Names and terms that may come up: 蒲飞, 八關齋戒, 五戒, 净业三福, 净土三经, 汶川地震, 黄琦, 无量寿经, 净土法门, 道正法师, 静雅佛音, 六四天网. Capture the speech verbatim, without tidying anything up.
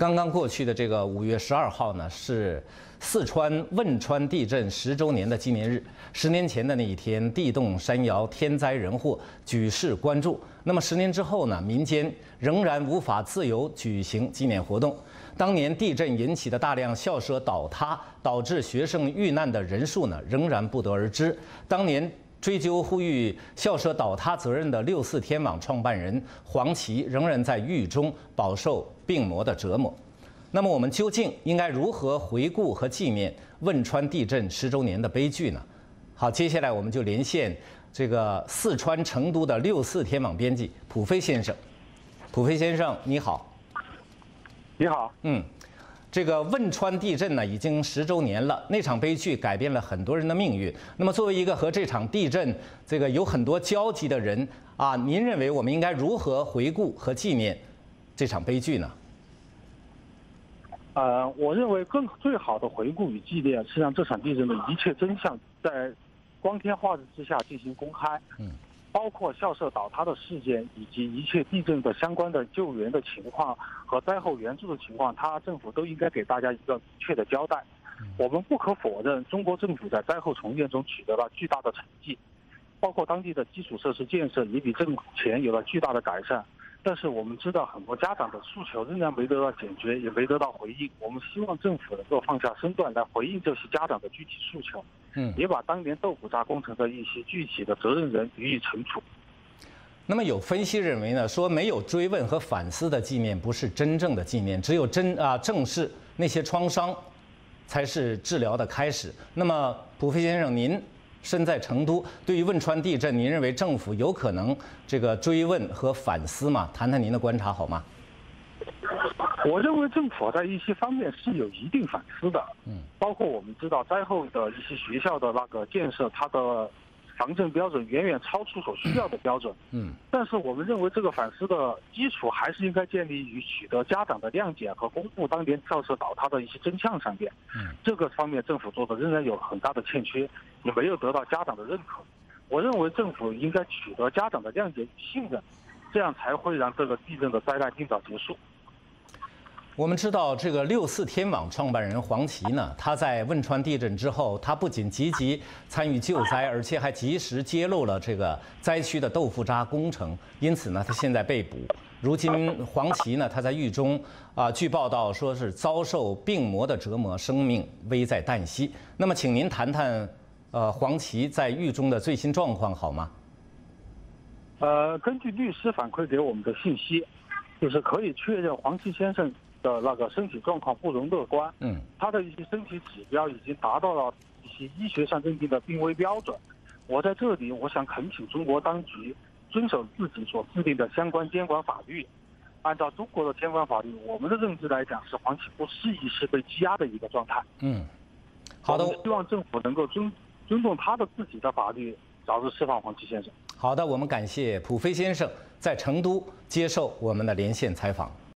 刚刚过去的这个五月十二号呢，是四川汶川地震十周年的纪念日。十年前的那一天，地动山摇，天灾人祸举世关注。那么十年之后呢，民间仍然无法自由举行纪念活动。当年地震引起的大量校舍倒塌，导致学生遇难的人数呢，仍然不得而知。当年追究呼吁校舍倒塌责任的六四天网创办人黄琦仍然在狱中饱受病魔的折磨。那么，我们究竟应该如何回顾和纪念汶川地震十周年的悲剧呢？好，接下来我们就连线这个四川成都的六四天网编辑普飞先生。普飞先生，你好。你好。嗯。 这个汶川地震呢，已经十周年了。那场悲剧改变了很多人的命运。那么，作为一个和这场地震这个有很多交集的人啊，您认为我们应该如何回顾和纪念这场悲剧呢？呃，我认为更最好的回顾与纪念是让这场地震的一切真相在光天化日之下进行公开，嗯，包括校舍倒塌的事件以及一切地震的相关的救援的情况。 和灾后援助的情况，他政府都应该给大家一个明确的交代。我们不可否认，中国政府在灾后重建中取得了巨大的成绩，包括当地的基础设施建设也比之前有了巨大的改善。但是我们知道，很多家长的诉求仍然没得到解决，也没得到回应。我们希望政府能够放下身段来回应这些家长的具体诉求，嗯，也把当年豆腐渣工程的一些具体的责任人予以惩处。 那么有分析认为呢，说没有追问和反思的纪念不是真正的纪念，只有真啊正视那些创伤，才是治疗的开始。那么普飞先生，您身在成都，对于汶川地震，您认为政府有可能这个追问和反思吗？谈谈您的观察好吗？我认为政府在一些方面是有一定反思的，嗯，包括我们知道灾后的一些学校的那个建设，它的。 防震标准远远超出所需要的标准，嗯，但是我们认为这个反思的基础还是应该建立于取得家长的谅解和公布当年校舍倒塌的一些真相上面，嗯，这个方面政府做的仍然有很大的欠缺，也没有得到家长的认可。我认为政府应该取得家长的谅解与信任，这样才会让这个地震的灾难尽早结束。 我们知道，这个六四天网创办人黄琦呢，他在汶川地震之后，他不仅积极参与救灾，而且还及时揭露了这个灾区的豆腐渣工程。因此呢，他现在被捕。如今，黄琦呢，他在狱中啊、呃，据报道说是遭受病魔的折磨，生命危在旦夕。那么，请您谈谈，呃，黄琦在狱中的最新状况好吗？呃，根据律师反馈给我们的信息，就是可以确认黄琦先生。 的那个身体状况不容乐观，嗯，他的一些身体指标已经达到了一些医学上认定的病危标准。我在这里，我想恳请中国当局遵守自己所制定的相关监管法律。按照中国的监管法律，我们的认知来讲，是黄琦不适宜是被羁押的一个状态。嗯，好的，希望政府能够尊尊重他的自己的法律，早日释放黄琦先生。好的，我们感谢普飞先生在成都接受我们的连线采访。